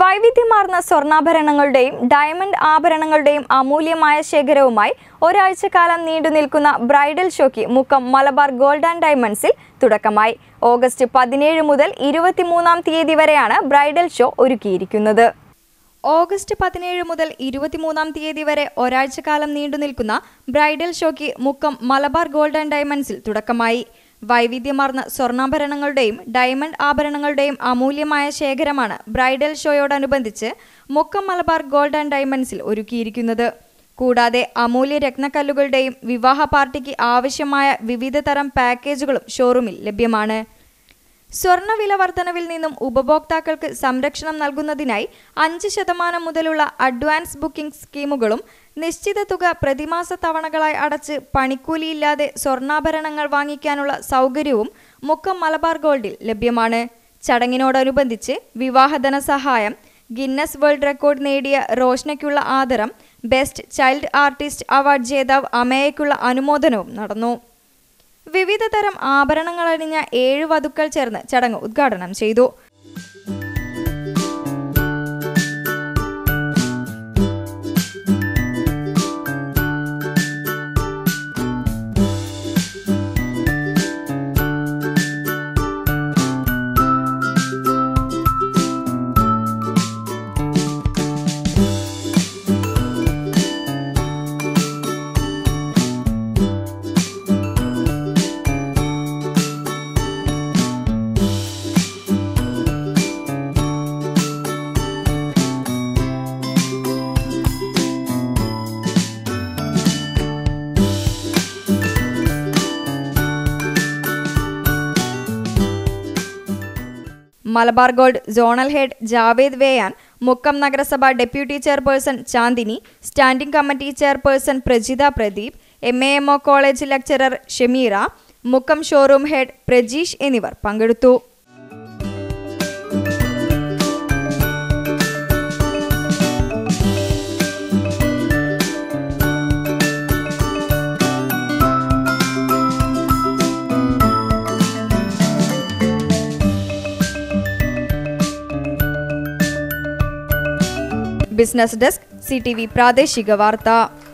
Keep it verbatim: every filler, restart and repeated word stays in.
വൈവിധ്യമാർന്ന സ്വർണ്ണാഭരണങ്ങളുടെയും ഡയമണ്ട് ആഭരണങ്ങളുടെയും അമൂല്യമായ ശേഖരവുമായി ഒരാഴ്ചക്കാലം നീണ്ടുനിൽക്കുന്ന ബ്രൈഡൽ ഷോയ്ക്ക് മുക്കം മലബാർ ഗോൾഡ് ആൻഡ് ഡയമണ്ട്സിൽ തുടക്കമായി. ഓഗസ്റ്റ് പതിനേഴ് മുതൽ ഇരുപത്തിമൂന്നാം തീയതി വരെയാണ് ബ്രൈഡൽ ഷോ ഒരുക്കിയിരിക്കുന്നത്. ഓഗസ്റ്റ് പതിനേഴ് മുതൽ ഇരുപത്തിമൂന്നാം തീയതി വരെ ഒരാഴ്ചക്കാലം നീണ്ടുനിൽക്കുന്ന ബ്രൈഡൽ ഷോയ്ക്ക് മുക്കം മലബാർ ഗോൾഡ് ആൻഡ് ഡയമണ്ട്സിൽ തുടക്കമായി. വൈവിധ്യമാർന്ന സ്വർണ്ണാഭരണങ്ങളുടെയും ഡയമണ്ട് ആഭരണങ്ങളുടെയും അമൂല്യമായ ശേഖരമാണ് ബ്രൈഡൽ ഷോയോടനുബന്ധിച്ച് മുക്കം മലബാർ ഗോൾഡ് ആൻഡ് ഡയമണ്ട്സിൽ ഒരുക്കിയിരിക്കുന്നത്. കൂടാതെ അമൂല്യ രത്നക്കല്ലുകളുടെയും വിവാഹ പാർട്ടിക്ക് ആവശ്യമായ വിവിധ തരം പാക്കേജുകളും ഷോറൂമിൽ ലഭ്യമാണ്. സ്വർണ്ണ വില വർധനവിൽ നിന്നും ഉപഭോക്താക്കൾക്ക് സംരക്ഷണം നൽകുന്നതിനായി അഞ്ച് ശതമാനം മുതലുള്ള അഡ്വാൻസ് ബുക്കിംഗ് സ്കീമുകളും നിശ്ചിത തുക പ്രതിമാസ തവണകളായി അടച്ച് പണിക്കൂലിയില്ലാതെ സ്വർണ്ണാഭരണങ്ങൾ വാങ്ങിക്കാനുള്ള സൗകര്യവും മുക്കം മലബാർ ഗോൾഡിൽ ലഭ്യമാണ്. ചടങ്ങിനോടനുബന്ധിച്ച് വിവാഹധന സഹായം, ഗിന്നസ് വേൾഡ് റെക്കോർഡ് നേടിയ റോഷ്നയ്ക്കുള്ള ആദരം, ബെസ്റ്റ് ചൈൽഡ് ആർട്ടിസ്റ്റ് അവാർഡ് ജേതാവ് അമേയ്ക്കുള്ള അനുമോദനവും നടന്നു. വിവിധ തരം ആഭരണങ്ങളണിഞ്ഞ ഏഴ് വധുക്കൾ ചേർന്ന് ചടങ്ങ് ഉദ്ഘാടനം ചെയ്തു. Malabar gold zonal head Javed Wayan, Mukkam നഗരസഭ deputy chairperson Chandini, standing committee chairperson Prajitha Pradeep, M A M O college lecturer Shameera, Mukkam showroom head Prajesh എന്നിവർ പങ്കെടുത്തു. Business desk C T V പ്രാദേശിക വാർത്ത.